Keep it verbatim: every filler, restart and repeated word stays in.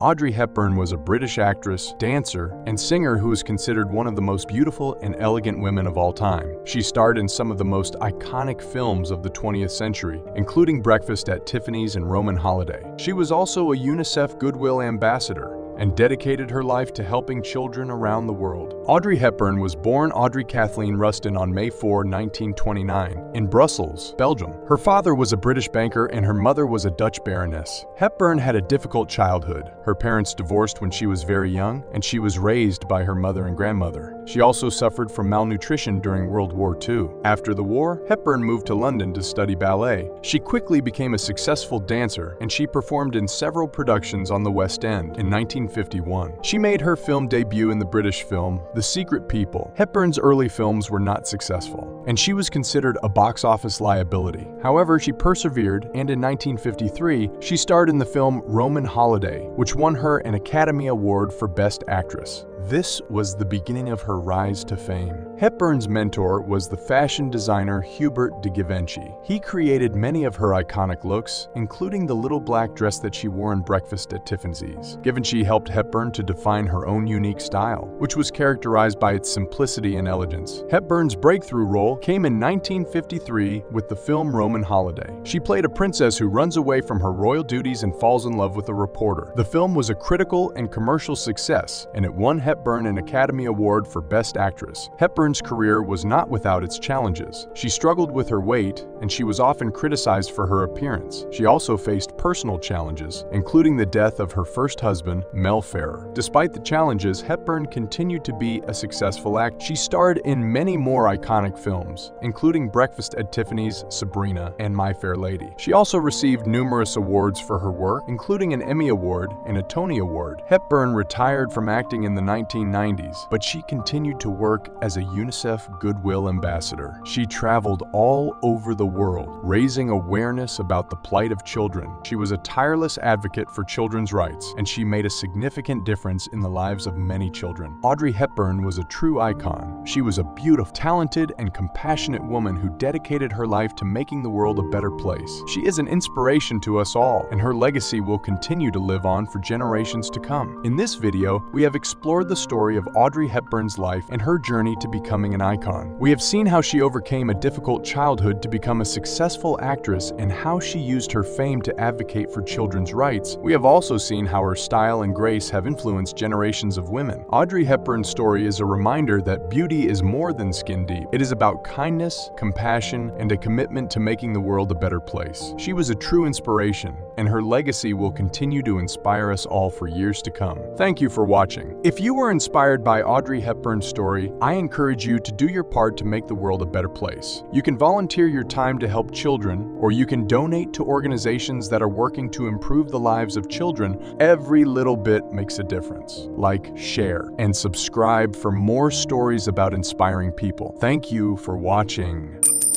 Audrey Hepburn was a British actress, dancer, and singer who is considered one of the most beautiful and elegant women of all time. She starred in some of the most iconic films of the twentieth century, including Breakfast at Tiffany's and Roman Holiday. She was also a UNICEF Goodwill Ambassador and dedicated her life to helping children around the world. Audrey Hepburn was born Audrey Kathleen Ruston on May fourth, nineteen twenty-nine, in Brussels, Belgium. Her father was a British banker and her mother was a Dutch baroness. Hepburn had a difficult childhood. Her parents divorced when she was very young, and she was raised by her mother and grandmother. She also suffered from malnutrition during World War Two. After the war, Hepburn moved to London to study ballet. She quickly became a successful dancer, and she performed in several productions on the West End. In nineteen fifty-one. She made her film debut in the British film The Secret People. Hepburn's early films were not successful, and she was considered a box office liability. However, she persevered, and in nineteen fifty-three, she starred in the film Roman Holiday, which won her an Academy Award for Best Actress. This was the beginning of her rise to fame. Hepburn's mentor was the fashion designer Hubert de Givenchy. He created many of her iconic looks, including the little black dress that she wore in Breakfast at Tiffany's. Givenchy helped Hepburn to define her own unique style, which was characterized by its simplicity and elegance. Hepburn's breakthrough role came in nineteen fifty-three with the film Roman Holiday. She played a princess who runs away from her royal duties and falls in love with a reporter. The film was a critical and commercial success, and it won Hepburn an Academy Award for Best Actress. Hepburn's career was not without its challenges. She struggled with her weight, and she was often criticized for her appearance. She also faced personal challenges, including the death of her first husband, Mel Ferrer. Despite the challenges, Hepburn continued to be a successful actress. She starred in many more iconic films, including Breakfast at Tiffany's, Sabrina, and My Fair Lady. She also received numerous awards for her work, including an Emmy Award and a Tony Award. Hepburn retired from acting in the nineteen nineties, but she continued to work as a UNICEF Goodwill Ambassador. She traveled all over the world, raising awareness about the plight of children. She was a tireless advocate for children's rights, and she made a significant difference in the lives of many children. Audrey Hepburn was a true icon. She was a beautiful, talented, and compassionate woman who dedicated her life to making the world a better place. She is an inspiration to us all, and her legacy will continue to live on for generations to come. In this video, we have explored the story of Audrey Hepburn's life and her journey to becoming an icon. We have seen how she overcame a difficult childhood to become a successful actress and how she used her fame to advocate for children's rights. We have also seen how her style and grace have influenced generations of women. Audrey Hepburn's story is a reminder that beauty is more than skin deep. It is about kindness, compassion, and a commitment to making the world a better place. She was a true inspiration, and her legacy will continue to inspire us all for years to come. Thank you for watching. If you were inspired by Audrey Hepburn's story, I encourage you to do your part to make the world a better place. You can volunteer your time to help children, or you can donate to organizations that are working to improve the lives of children. Every little bit makes a difference. Like, share, and subscribe for more stories about inspiring people. Thank you for watching.